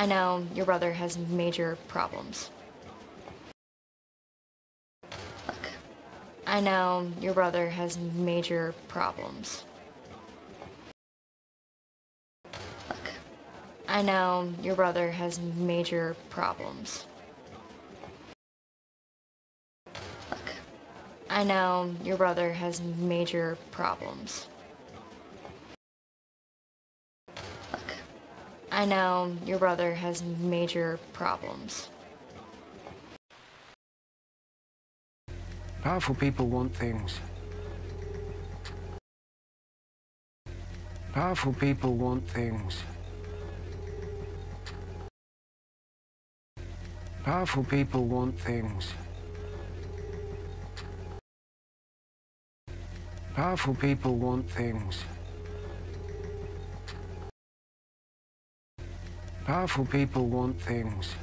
I know your brother has major problems. Look, I know your brother has major problems. Look, I know your brother has major problems. Look, I know your brother has major problems. I know your brother has major problems. Powerful people want things. Powerful people want things. Powerful people want things. Powerful people want things. Powerful people want things.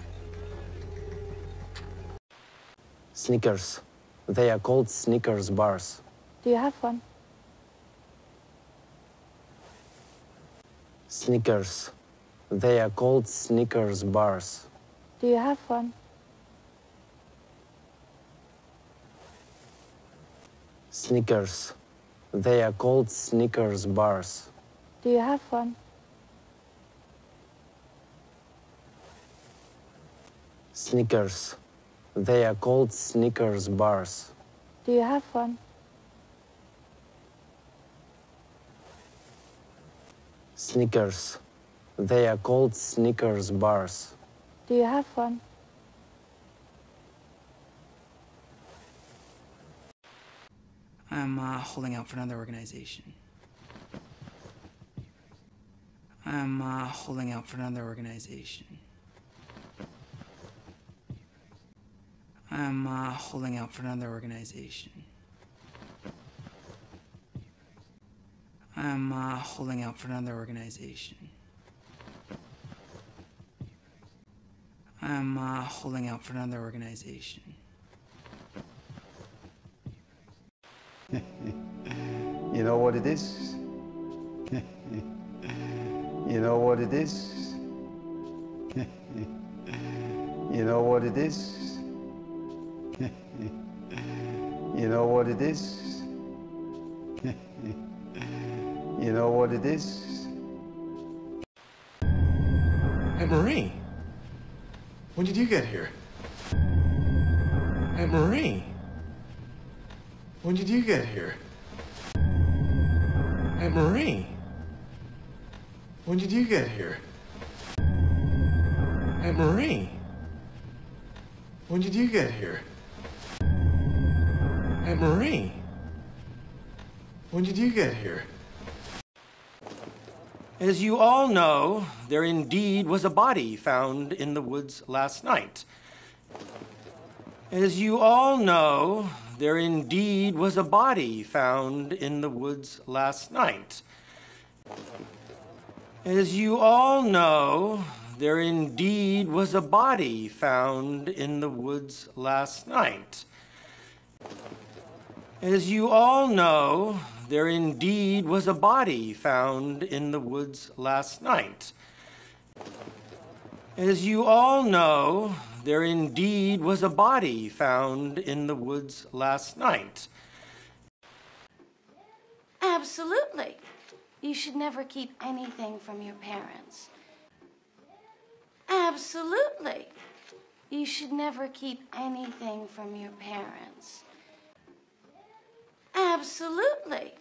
Snickers. They are called Snickers bars. Do you have one? Snickers. They are called Snickers bars. Do you have one? Snickers. They are called Snickers bars. Do you have one? Snickers. They are called Snickers bars. Do you have one? Snickers. They are called Snickers bars. Do you have one? I'm holding out for another organization. I'm holding out for another organization. I'm holding out for another organization. I'm holding out for another organization. I'm holding out for another organization. You know what it is? You know what it is? You know what it is? You know what it is? You know what it is? Hey, Marie. When did you get here? Hey, Marie. When did you get here? Hey, Marie. When did you get here? Hey, Marie. When did you get here? Hey, Marie. When did you get here? As you all know, there indeed was a body found in the woods last night. As you all know, there indeed was a body found in the woods last night. As you all know, there indeed was a body found in the woods last night. As you all know, there indeed was a body found in the woods last night. As you all know, there indeed was a body found in the woods last night. Absolutely. You should never keep anything from your parents. Absolutely. You should never keep anything from your parents. Absolutely.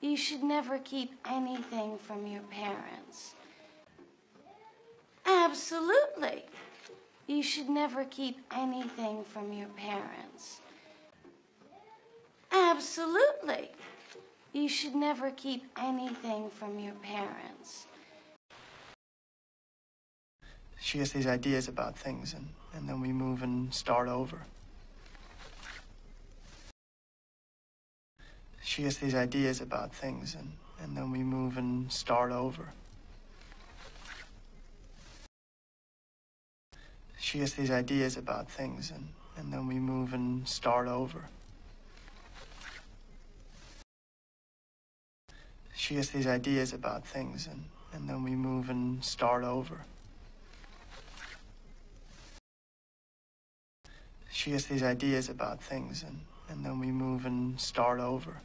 You should never keep anything from your parents. Absolutely. You should never keep anything from your parents. Absolutely. You should never keep anything from your parents. She has these ideas about things, and then we move and start over. She has these ideas about things, and then we move and start over. She has these ideas about things, and then we move and start over. She has these ideas about things, and then we move and start over. She gets these ideas about things, and then we move and start over.